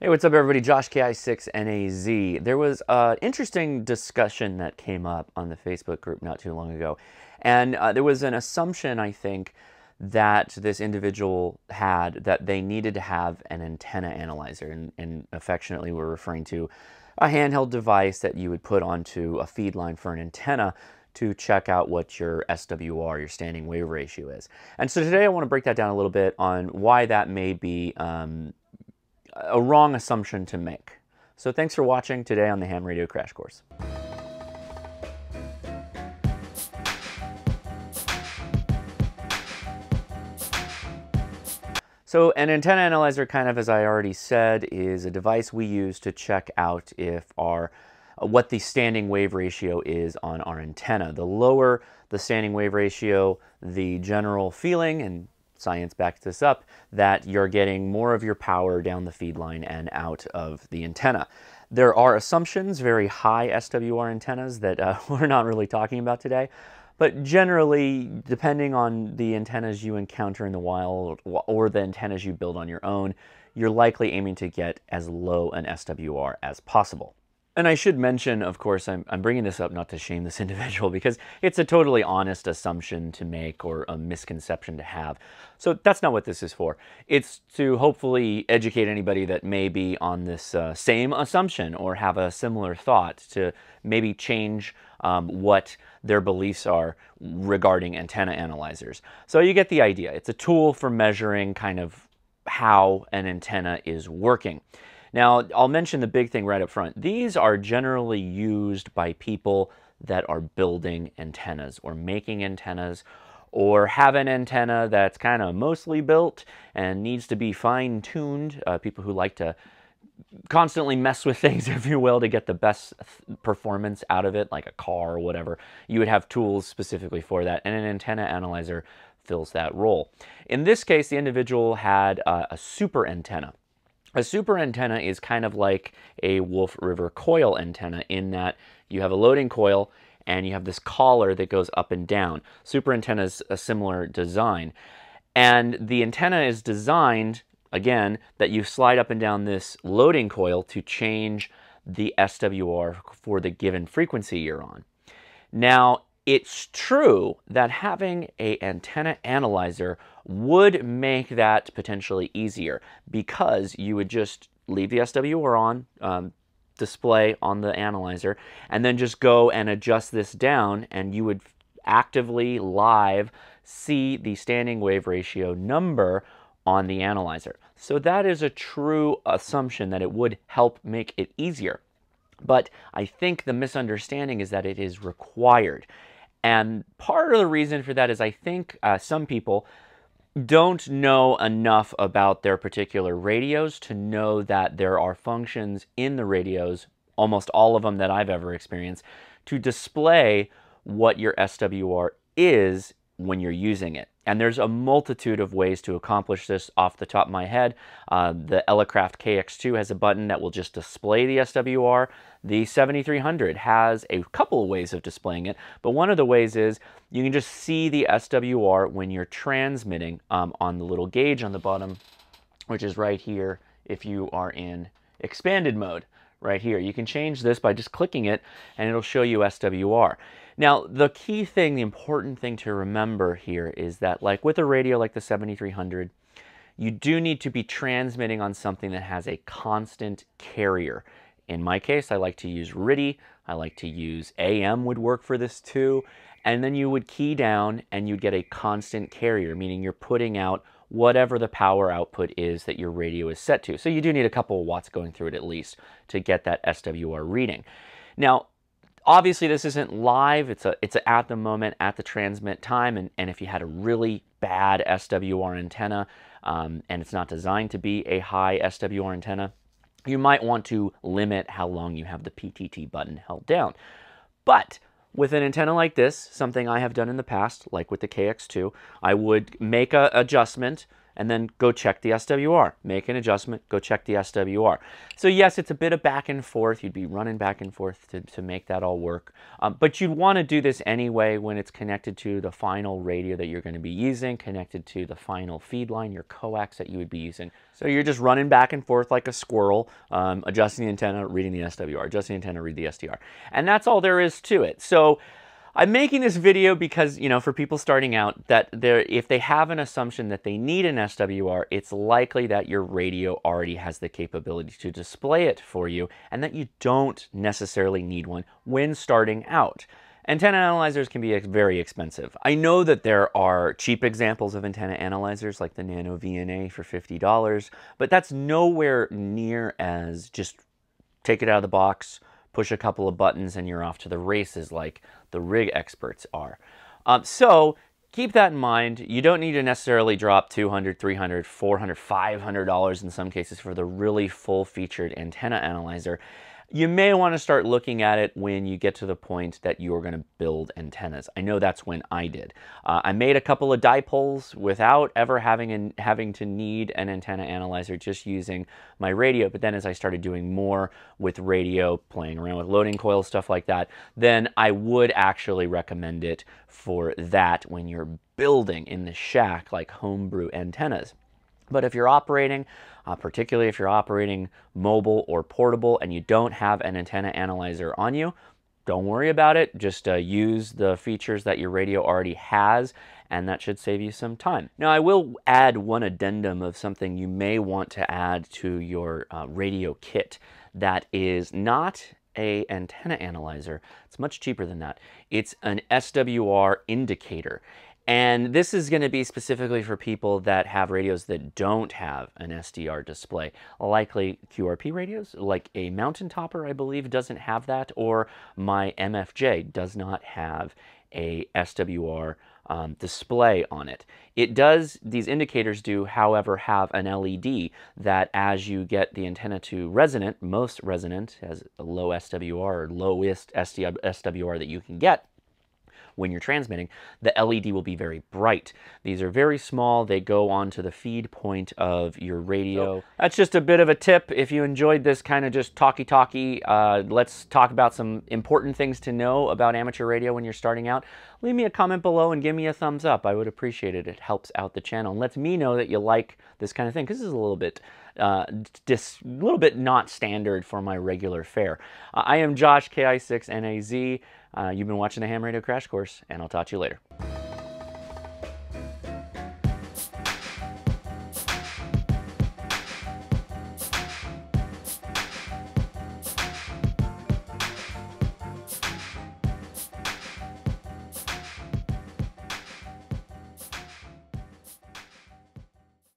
Hey, what's up everybody? Josh KI6NAZ. There was an interesting discussion that came up on the Facebook group not too long ago. And there was an assumption, I think, that this individual had that they needed to have an antenna analyzer. And affectionately, we're referring to a handheld device that you would put onto a feed line for an antenna to check out what your SWR, your standing wave ratio, is. And so today I want to break that down a little bit on why that may be a wrong assumption to make. So thanks for watching today on the Ham Radio Crash Course. So an antenna analyzer, kind of as I already said, is a device we use to check out if our what the standing wave ratio is on our antenna. The lower the standing wave ratio, the general feeling, and science backs this up, that you're getting more of your power down the feed line and out of the antenna. There are assumptions, very high SWR antennas that we're not really talking about today, but generally, depending on the antennas you encounter in the wild or the antennas you build on your own, you're likely aiming to get as low an SWR as possible. And I should mention, of course, I'm bringing this up not to shame this individual, because it's a totally honest assumption to make or a misconception to have. So that's not what this is for. It's to hopefully educate anybody that may be on this same assumption or have a similar thought to maybe change what their beliefs are regarding antenna analyzers. So you get the idea. It's a tool for measuring kind of how an antenna is working. Now, I'll mention the big thing right up front. These are generally used by people that are building antennas or making antennas or have an antenna that's kind of mostly built and needs to be fine-tuned, people who like to constantly mess with things, if you will, to get the best performance out of it, like a car or whatever. You would have tools specifically for that, and an antenna analyzer fills that role. In this case, the individual had a super antenna. A super antenna is kind of like a Wolf River coil antenna in that you have a loading coil and you have this collar that goes up and down. Super antenna is a similar design. And the antenna is designed, again, that you slide up and down this loading coil to change the SWR for the given frequency you're on. Now, it's true that having an antenna analyzer would make that potentially easier, because you would just leave the SWR on display on the analyzer and then just go and adjust this down, and you would actively live see the standing wave ratio number on the analyzer. So that is a true assumption that it would help make it easier. But I think the misunderstanding is that it is required. And part of the reason for that is I think some people don't know enough about their particular radios to know that there are functions in the radios, almost all of them that I've ever experienced, to display what your SWR is when you're using it. And there's a multitude of ways to accomplish this. Off the top of my head, the Elecraft KX2 has a button that will just display the SWR. The 7300 has a couple of ways of displaying it, but one of the ways is you can just see the SWR when you're transmitting on the little gauge on the bottom, which is right here if you are in expanded mode. Right here. You can change this by just clicking it and it'll show you SWR. Now, the key thing, the important thing to remember here is that, like with a radio like the 7300, you do need to be transmitting on something that has a constant carrier. In my case, I like to use RIDI. I like to use AM would work for this too. And then you would key down and you'd get a constant carrier, meaning you're putting out whatever the power output is that your radio is set to. So you do need a couple of watts going through it at least to get that SWR reading. Now, obviously this isn't live. It's at the moment, at the transmit time, and if you had a really bad SWR antenna and it's not designed to be a high SWR antenna, you might want to limit how long you have the PTT button held down. But with an antenna like this, something I have done in the past, like with the KX2, I would make an adjustment and then go check the SWR. Make an adjustment, go check the SWR. So yes, it's a bit of back and forth. You'd be running back and forth to make that all work. But you'd want to do this anyway when it's connected to the final radio that you're going to be using, connected to the final feed line, your coax that you would be using. So you're just running back and forth like a squirrel, adjusting the antenna, reading the SWR, adjusting the antenna, read the SDR. And that's all there is to it. So I'm making this video because, you know, for people starting out, that if they have an assumption that they need an SWR, it's likely that your radio already has the capability to display it for you and that you don't necessarily need one when starting out. Antenna analyzers can be very expensive. I know that there are cheap examples of antenna analyzers like the NanoVNA for $50, but that's nowhere near as just take it out of the box, push a couple of buttons, and you're off to the races like the rig experts are. So keep that in mind. You don't need to necessarily drop $200, $300, $400, $500 in some cases for the really full-featured antenna analyzer. You may want to start looking at it when you get to the point that you're going to build antennas. I know that's when I did. I made a couple of dipoles without ever having to need an antenna analyzer, just using my radio. But then as I started doing more with radio, playing around with loading coils, stuff like that, then I would actually recommend it for that when you're building in the shack, like homebrew antennas. But if you're operating, particularly if you're operating mobile or portable and you don't have an antenna analyzer on you, don't worry about it. Just use the features that your radio already has, and that should save you some time. Now, I will add one addendum of something you may want to add to your radio kit that is not an antenna analyzer. It's much cheaper than that. It's an SWR indicator. And this is going to be specifically for people that have radios that don't have an SDR display, likely QRP radios, like a Mountain Topper, I believe, doesn't have that, or my MFJ does not have a SWR display on it. It does, these indicators do, however, have an LED that as you get the antenna to resonant, most resonant, as a low SWR or lowest SWR that you can get, when you're transmitting, the LED will be very bright. These are very small. They go onto the feed point of your radio. So that's just a bit of a tip. If you enjoyed this kind of just talky-talky, let's talk about some important things to know about amateur radio when you're starting out. Leave me a comment below and give me a thumbs up. I would appreciate it. It helps out the channel and lets me know that you like this kind of thing, because this is a little bit not standard for my regular fare. I am Josh KI6NAZ. You've been watching the Ham Radio Crash Course, and I'll talk to you later.